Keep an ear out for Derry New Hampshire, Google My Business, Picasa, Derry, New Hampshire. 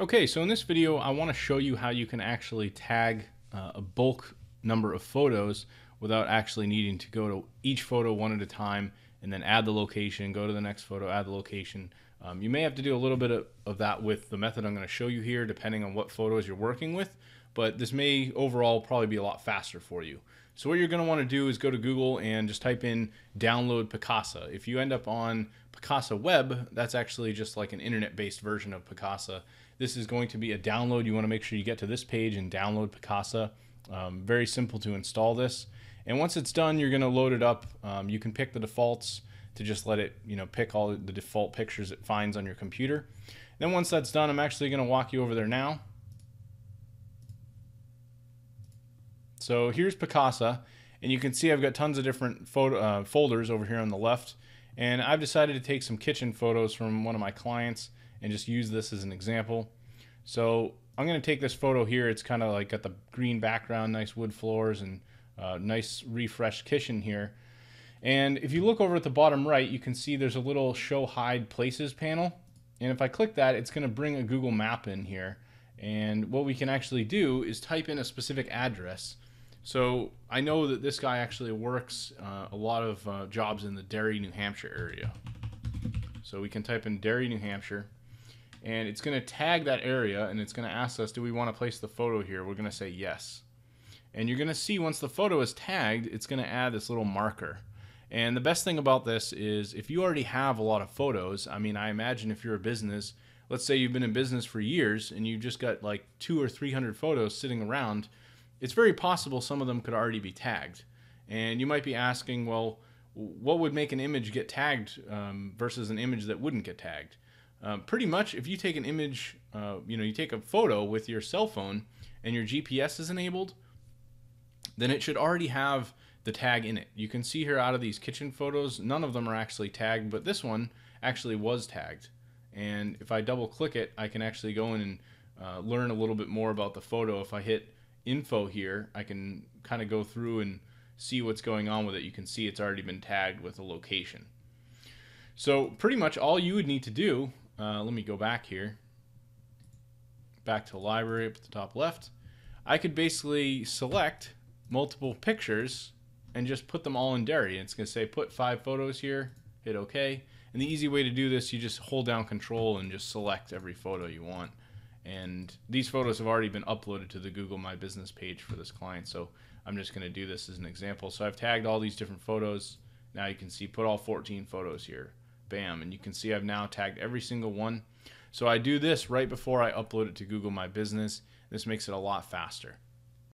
Okay, so in this video, I want to show you how you can actually tag a bulk number of photos without actually needing to go to each photo one at a time and then add the location, go to the next photo, add the location. You may have to do a little bit of that with the method I'm going to show you here, depending on what photos you're working with, but this may overall probably be a lot faster for you. So what you're going to want to do is go to Google and just type in download Picasa. If you end up on Picasa Web, that's actually just like an internet-based version of Picasa. This is going to be a download. You want to make sure you get to this page and download Picasa. Very simple to install this. And once it's done, you're going to load it up. You can pick the defaults to just let it, pick all the default pictures it finds on your computer. Then once that's done, I'm actually going to walk you over there now. So here's Picasa, and you can see I've got tons of different photo, folders over here on the left, and I've decided to take some kitchen photos from one of my clients and just use this as an example. So I'm going to take this photo here. It's kind of like got the green background, nice wood floors, and nice refreshed kitchen here. And if you look over at the bottom right, you can see there's a little show hide places panel, and if I click that, it's going to bring a Google map in here. And what we can actually do is type in a specific address. So I know that this guy actually works a lot of jobs in the Derry, New Hampshire area. So we can type in Derry, New Hampshire, and it's going to tag that area, and it's going to ask us, do we want to place the photo here? We're going to say yes. And you're going to see once the photo is tagged, it's going to add this little marker. And the best thing about this is if you already have a lot of photos, I mean, I imagine if you're a business, let's say you've been in business for years and you've just got like 200 or 300 photos sitting around, it's very possible some of them could already be tagged. And you might be asking, well, what would make an image get tagged versus an image that wouldn't get tagged? Pretty much, if you take an image, you take a photo with your cell phone and your GPS is enabled, then it should already have the tag in it. You can see here out of these kitchen photos, none of them are actually tagged, but this one actually was tagged. And if I double click it, I can actually go in and learn a little bit more about the photo. If I hit info here, I can kind of go through and see what's going on with it. You can see it's already been tagged with a location. So pretty much all you would need to do, let me go back here, back to the library up at the top left. I could basically select multiple pictures and just put them all in Derry. It's going to say put 5 photos here, hit OK. And the easy way to do this, you just hold down control and just select every photo you want. And these photos have already been uploaded to the Google My Business page for this client, so I'm just going to do this as an example. So I've tagged all these different photos. Now you can see put all 14 photos here. Bam. And you can see I've now tagged every single one. So I do this right before I upload it to Google My Business. This makes it a lot faster.